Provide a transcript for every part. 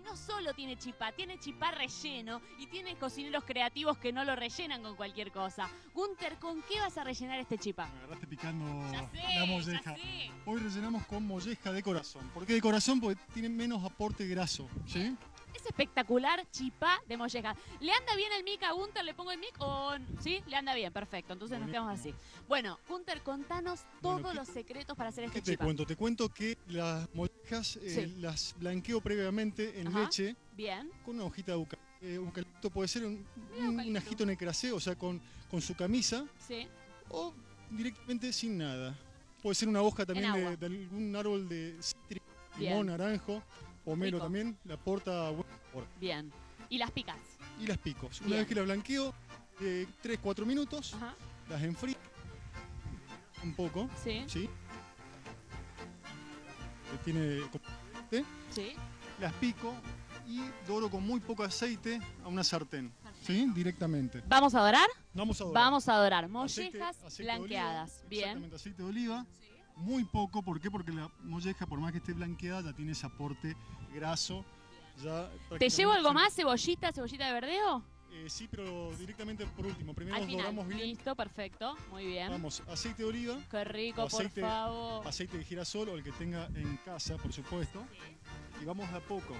Y no solo tiene Chipa relleno y tiene cocineros creativos que no lo rellenan con cualquier cosa. Gunter, ¿con qué vas a rellenar este Chipa? Me agarraste picando la molleja. Hoy rellenamos con molleja de corazón. ¿Por qué de corazón? Porque tiene menos aporte graso, ¿sí? Es espectacular, Chipa de molleja. ¿Le anda bien el mic a Gunter? ¿Le pongo el mic? ¿O sí? Le anda bien, perfecto. Entonces nos quedamos así. Bueno, Gunter, contanos todos los secretos para hacer este Chipa. Te cuento que las mollejas las blanqueo previamente en leche. Bien. Con una hojita de eucalipto. Puede ser un ajito necrasé, o sea, con su camisa. Sí. O directamente sin nada. Puede ser una hoja también de algún árbol de cítrico, limón, naranjo. Pomelo también, la aporta. Bien. ¿Y las picas? Y las picos. Una vez que las blanqueo, 3-4 minutos, las enfrío un poco. Sí. ¿Sí? Tiene. Sí. Las pico y doro con muy poco aceite a una sartén. ¿Sí? Directamente. ¿Vamos a dorar? Vamos a dorar. Vamos a dorar. Mollejas blanqueadas. Bien. Exactamente, aceite de oliva. Sí. Muy poco, ¿por qué? Porque la molleja, por más que esté blanqueada, ya tiene ese aporte graso. Ya ¿te llevo algo más? ¿Cebollita? ¿Cebollita de verdeo? Sí, pero directamente por último. Primero al final, doramos bien. Listo, perfecto. Muy bien. Vamos, aceite de oliva. Qué rico, aceite, por favor. Aceite de girasol o el que tenga en casa, por supuesto. Sí. Y vamos de a poco.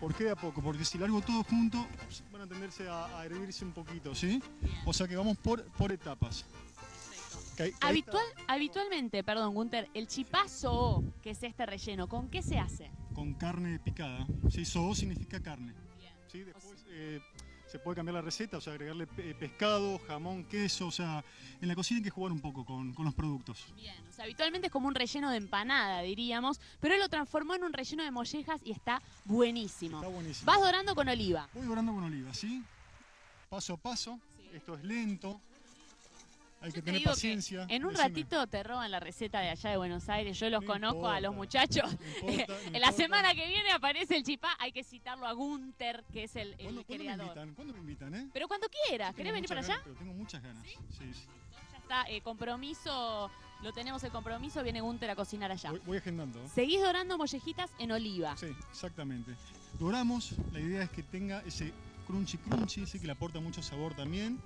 ¿Por qué de a poco? Porque si largo todo junto, van a tenderse a hervirse un poquito, ¿sí? Bien. O sea que vamos por etapas. Habitualmente, perdón, Gunter, el Chipa so'o, que es este relleno, ¿con qué se hace? Con carne picada. Sí, so'o significa carne. Sí, después se puede cambiar la receta, o sea, agregarle pescado, jamón, queso, o sea, en la cocina hay que jugar un poco con los productos. Bien, o sea, habitualmente es como un relleno de empanada, diríamos, pero él lo transformó en un relleno de mollejas y está buenísimo. Está buenísimo. Vas dorando con oliva. Voy dorando con oliva, ¿sí? Paso a paso, esto es lento. Hay que tener paciencia. En un ratito te roban la receta de allá de Buenos Aires. Yo los conozco a los muchachos. En la semana que viene aparece el Chipa. Hay que citarlo a Gunter, que es el creador. ¿Cuándo me invitan? Pero cuando quieras. ¿Querés venir para allá? Pero tengo muchas ganas. Sí, sí. Ya está. Compromiso. Lo tenemos el compromiso. Viene Gunter a cocinar allá. Voy agendando. Seguís dorando mollejitas en oliva. Sí, exactamente. Doramos. La idea es que tenga ese crunchy crunchy. Ese que le aporta mucho sabor también.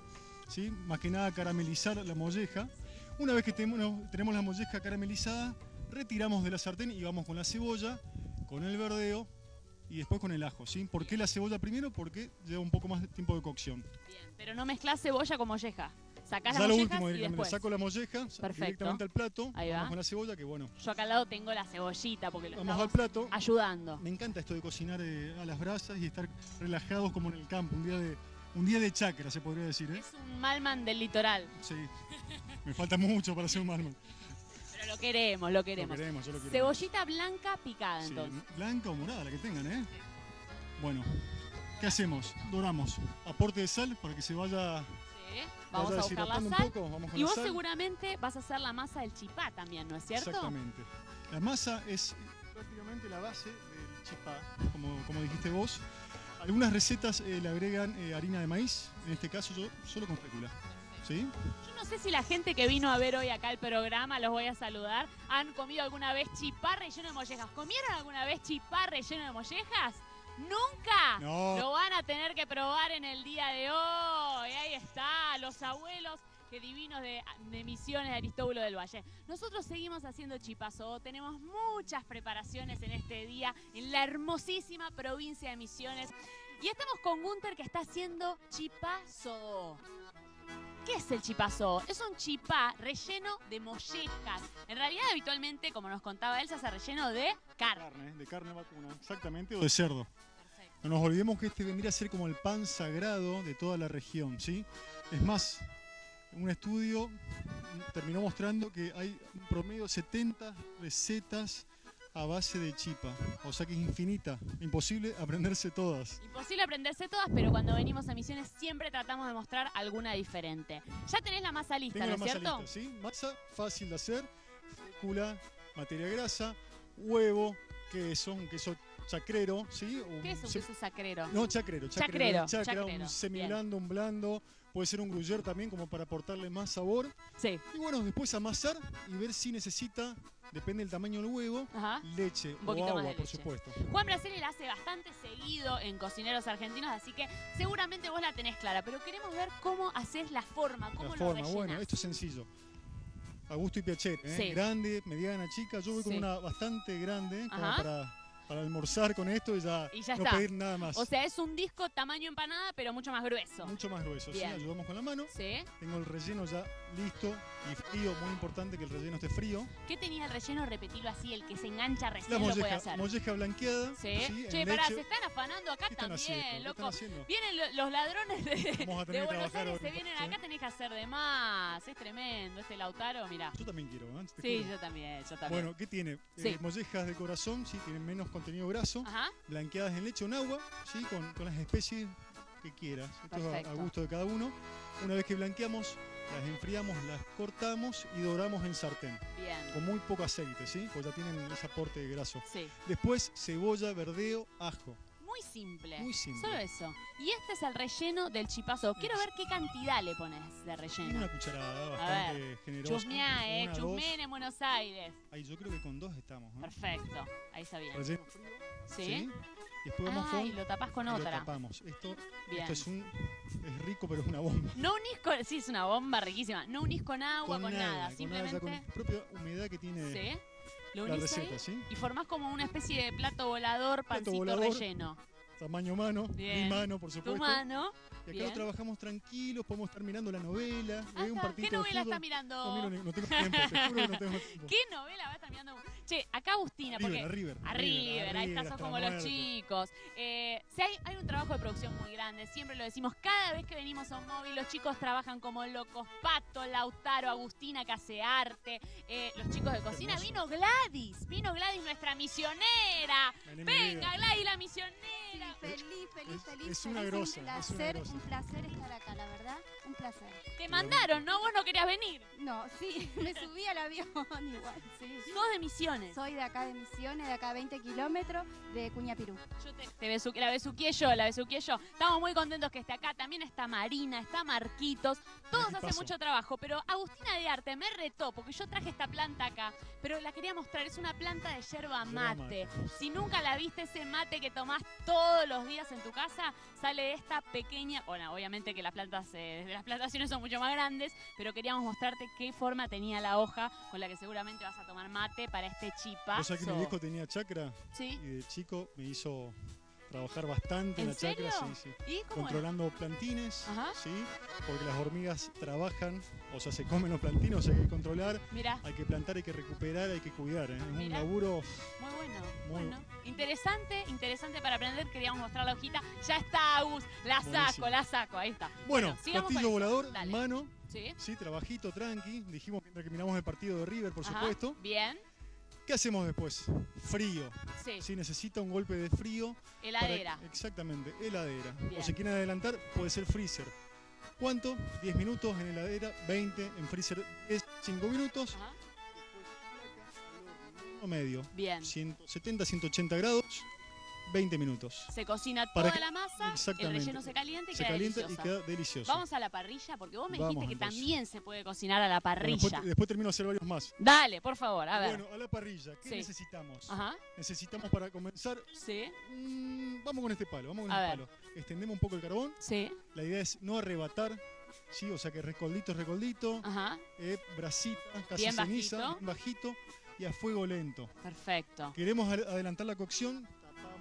¿Sí? Más que nada caramelizar la molleja. Una vez que tenemos la molleja caramelizada, retiramos de la sartén y vamos con la cebolla, con el verdeo y después con el ajo. ¿Sí? ¿Por qué la cebolla primero? Porque lleva un poco más de tiempo de cocción. Bien, pero no mezclas cebolla con molleja. Sacás ya la molleja. Último, directamente. Saco la molleja directamente al plato. Ahí vamos con la cebolla, que bueno. Yo acá al lado tengo la cebollita porque lo vamos al plato. Ayudando. Me encanta esto de cocinar a las brasas y estar relajados como en el campo, un día de chacra, se podría decir, ¿eh? Es un malman del litoral. Sí, me falta mucho para ser un malman. Pero lo queremos, lo queremos. Lo queremos, yo lo quiero. Cebollita blanca picada, entonces. Sí, blanca o morada, la que tengan, ¿eh? Bueno, ¿qué hacemos? Doramos. Aporte de sal para que se vaya... Vamos a buscar la sal. Y vos seguramente vas a hacer la masa del Chipa también, ¿no es cierto? Exactamente. La masa es prácticamente la base del Chipa, como dijiste vos. Algunas recetas le agregan harina de maíz, en este caso yo solo con fécula. ¿Sí? Yo no sé si la gente que vino a ver hoy acá el programa, los voy a saludar, ¿han comido alguna vez Chipa relleno de mollejas? ¿Comieron alguna vez Chipa relleno de mollejas? ¡Nunca! No. Lo van a tener que probar en el día de hoy. Ahí está, los abuelos. Qué divinos de Misiones de Aristóbulo del Valle. Nosotros seguimos haciendo Chipa so'o. Tenemos muchas preparaciones en este día en la hermosísima provincia de Misiones. Y estamos con Gunter, que está haciendo Chipa so'o. ¿Qué es el Chipa so'o? Es un Chipa relleno de mollejas. En realidad, habitualmente, como nos contaba él, se hace relleno de carne. De carne vacuna, exactamente, o de cerdo. Perfecto. No nos olvidemos que este vendría a ser como el pan sagrado de toda la región, ¿sí? Es más... Un estudio terminó mostrando que hay un promedio de 70 recetas a base de Chipa. O sea que es infinita, imposible aprenderse todas. Imposible aprenderse todas, pero cuando venimos a Misiones siempre tratamos de mostrar alguna diferente. Ya tenés la masa lista, ¿no es cierto? Tengo la masa lista, sí. Masa fácil de hacer, fécula, materia grasa, huevo, queso, un queso chacrero, ¿sí? ¿Qué es un queso chacrero? No, chacrero. Un semiblando, un blando. Puede ser un gruyère también, como para aportarle más sabor. Sí. Y bueno, después amasar y ver si necesita depende del tamaño del huevo, ajá, leche o agua, por supuesto. Juan Brasil la hace bastante seguido en Cocineros Argentinos, así que seguramente vos la tenés clara, pero queremos ver cómo haces la forma, cómo lo rellenás. Bueno, esto es sencillo. A gusto y piacere, ¿eh? Sí. Grande, mediana, chica. Yo voy con una bastante grande, como para almorzar con esto y ya no está. Pedir nada más. O sea, es un disco tamaño empanada, pero mucho más grueso. Mucho más grueso, bien. Sí, ayudamos con la mano. Sí. Tengo el relleno ya listo y frío, muy importante que el relleno esté frío. ¿Qué tenía el relleno? Repetilo así, el que se engancha recién la molleja, lo puede hacer. Molleja blanqueada. Sí. Sí, che, pará, se están afanando acá también, haciendo, loco. Vienen los ladrones de Buenos Aires, se vienen acá, tenés que hacer de más. Es tremendo, este Lautaro, mirá. Yo también quiero, ¿eh? Sí, yo también, yo también. Bueno, ¿qué tiene? Sí. Mollejas de corazón, sí, tienen menos contenido graso, ajá, blanqueadas en leche o en agua, ¿sí? Con las especies que quieras, esto es a gusto de cada uno. Una vez que blanqueamos, las enfriamos, las cortamos y doramos en sartén. Bien. Con muy poco aceite, ¿sí? Pues ya tienen ese aporte de graso. Sí. Después cebolla, verdeo, ajo. Muy simple. Muy simple. Solo eso. Y este es el relleno del chipa so'o. Quiero ver qué cantidad le pones de relleno. Una cucharada bastante generosa. Chusmeá, chusmén en Buenos Aires. Ahí yo creo que con dos estamos, ¿eh? Perfecto. Ahí está bien. Relleno frío. Sí. ¿Sí? Después vamos con... y lo tapás con otra. Lo tapamos. Esto es un... Es rico, pero es una bomba. No unís con... Sí, es una bomba riquísima. No unís con agua, con nada. Con simplemente... Nada, ya con la propia humedad que tiene... Sí. Lo unís receta, ¿sí? Y formás como una especie de plato volador, pancito relleno. Tamaño mano, bien. Mi mano, por supuesto. Tu mano. Y acá lo trabajamos tranquilos, podemos estar mirando la novela. ¿Qué novela estás mirando? No, no tengo tiempo, te juro que no tengo tiempo. ¿Qué novela vas a estar mirando? Che, acá Agustina, porque... A River, ahí estás como muerte. Los chicos. Si hay un trabajo de producción muy grande, siempre lo decimos, cada vez que venimos a un móvil, los chicos trabajan como locos. Pato, Lautaro, Agustina, que hace arte, los chicos de cocina. Hermoso. Vino Gladys, nuestra misionera. Venga, Gladys, la misionera. Feliz. Es un placer estar acá, la verdad, un placer. Te mandaron, ¿no? Vos no querías venir. No, sí, me subí al avión igual, sí. ¿Sos de Misiones? Soy de acá de Misiones, de acá 20 kilómetros, de Cuñapirú. Yo la besuqué yo. Estamos muy contentos que esté acá, también está Marina, está Marquitos, todos hacen mucho trabajo, pero Agustina de Arte me retó, porque yo traje esta planta acá, pero la quería mostrar, es una planta de yerba mate. Si nunca la viste, ese mate que tomás todos los días en tu casa, sale de esta pequeña, bueno, obviamente que las plantas de las plantaciones son mucho más grandes, pero queríamos mostrarte qué forma tenía la hoja con la que seguramente vas a tomar mate para este chipa. O sea que mi viejo tenía chacra, ¿sí? Y de chico me hizo trabajar bastante en la chacra, sí. Controlando plantines, ajá, sí, porque las hormigas trabajan, o sea, se comen los plantines, o sea, hay que controlar, mirá, hay que plantar, hay que recuperar, hay que cuidar, ¿eh? Es un laburo muy bueno. Bueno, interesante para aprender, queríamos mostrar la hojita. Ya está, Agus, la saco, ahí está. Bueno, platillo volador, mano, sí, trabajito, tranqui, dijimos mientras que miramos el partido de River, por supuesto. Bien. ¿Qué hacemos después? Frío. Sí, necesita un golpe de frío. Heladera. Exactamente, heladera. Bien. O si quieren adelantar, puede ser freezer. ¿Cuánto? 10 minutos en heladera, 20 en freezer, 5 minutos. Ajá. Medio. Bien. 170, 180 grados, 20 minutos. Se cocina toda la masa, el relleno se calienta y queda delicioso. Vamos a la parrilla, porque vos me dijiste que también se puede cocinar a la parrilla. Bueno, después termino de hacer varios más. Dale, por favor, a ver. Bueno, a la parrilla, ¿qué necesitamos? Ajá. Necesitamos para comenzar... Sí. Vamos con este palo, Extendemos un poco el carbón. Sí. La idea es no arrebatar. Sí, o sea que recolito. Ajá. Bracita, casi bien ceniza, bajito. Y a fuego lento. Perfecto. Queremos adelantar la cocción. Tapamos.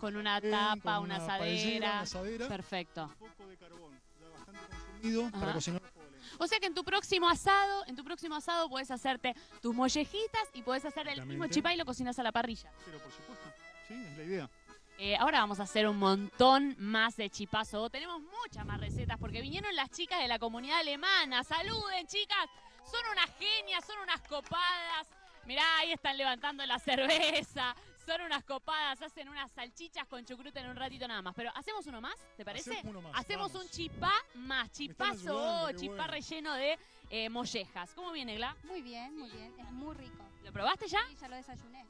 Con una tapa, una asadera. Perfecto. Un poco de carbón, ya bastante consumido para cocinar. O sea que en tu próximo asado, podés hacerte tus mollejitas y podés hacer el mismo chipá y lo cocinas a la parrilla. Pero por supuesto, sí, es la idea. Ahora vamos a hacer un montón más de chipa so'o. Tenemos muchas más recetas porque vinieron las chicas de la comunidad alemana. ¡Saluden, chicas! Son unas genias, son unas copadas. Mirá, ahí están levantando la cerveza. Son unas copadas, hacen unas salchichas con chucrut en un ratito nada más. Pero hacemos uno más, ¿te parece? Hacemos uno más. Hacemos un chipá más, chipá relleno de mollejas. ¿Cómo viene, Gla? Muy bien, es muy rico. ¿Lo probaste ya? Sí, ya lo desayuné.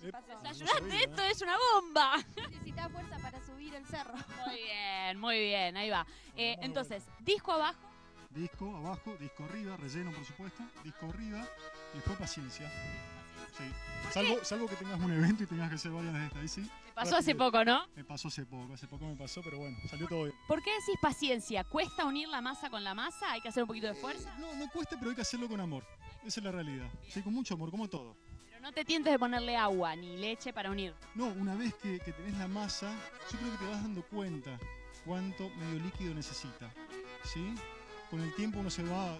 Chipá so'o. ¿Desayunaste? Esto es una bomba. Necesitás fuerza para subir el cerro. Muy bien, ahí va. Entonces, disco abajo. Disco arriba, relleno por supuesto, Y fue paciencia. Sí. Salvo que tengas un evento y tengas que hacer varias de estas. Ahí sí. Me pasó rápido. Hace poco, ¿no? Me pasó hace poco me pasó, pero bueno, salió todo bien. ¿Por qué decís paciencia? ¿Cuesta unir la masa con la masa? ¿Hay que hacer un poquito de fuerza? No, no cuesta, pero hay que hacerlo con amor. Esa es la realidad. Sí, con mucho amor, como todo. Pero no te tientes de ponerle agua ni leche para unir. No, una vez que tenés la masa, yo creo que te vas dando cuenta cuánto medio líquido necesita, ¿sí? Con el tiempo uno se va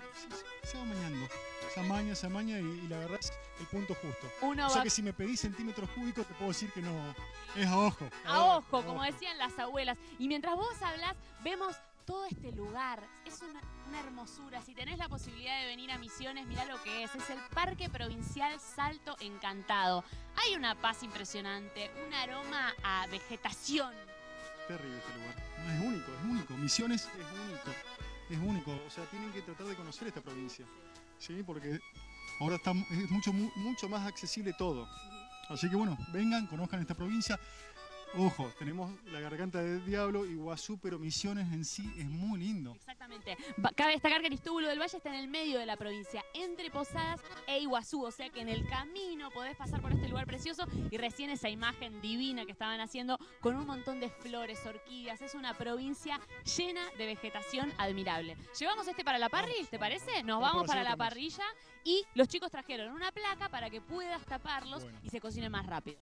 amañando. Se amaña y le agarrás el punto justo. O sea que si me pedís centímetros cúbicos te puedo decir que no, es a ojo. A ojo, como decían las abuelas. Y mientras vos hablas, vemos todo este lugar. Es una hermosura. Si tenés la posibilidad de venir a Misiones, mirá lo que es. Es el Parque Provincial Salto Encantado. Hay una paz impresionante, un aroma a vegetación. Terrible este lugar. No, es único, es único. Misiones es único. Es único, o sea, tienen que tratar de conocer esta provincia, ¿sí? Porque ahora es mucho más accesible todo. Así que bueno, vengan, conozcan esta provincia. Ojo, tenemos la garganta del diablo, Iguazú, pero Misiones en sí es muy lindo. Exactamente. Cabe destacar que Aristóbulo del Valle está en el medio de la provincia, entre Posadas e Iguazú. O sea que en el camino podés pasar por este lugar precioso y recién esa imagen divina que estaban haciendo con un montón de flores, orquídeas. Es una provincia llena de vegetación admirable. ¿Llevamos este para la parrilla, te parece? Nos vamos para la parrilla y los chicos trajeron una placa para que puedas taparlos y se cocine más rápido.